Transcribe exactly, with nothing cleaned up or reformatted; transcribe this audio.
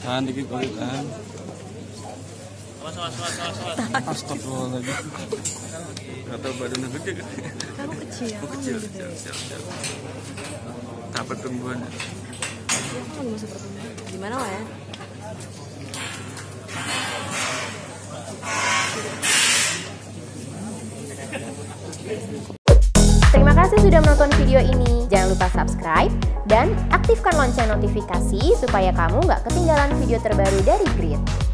Tahan dikit kali, tahan. Awas, awas, awas, awas. Astagfirullahaladzim. Gak tau badannya gede kan? Kamu kecil. Aku kecil, kecil, kecil, kecil. Tak pertumbuhannya. Gimana lah ya? Terima kasih sudah menonton video ini. Jangan lupa subscribe dan aktifkan lonceng notifikasi supaya kamu nggak ketinggalan video terbaru dari GRID.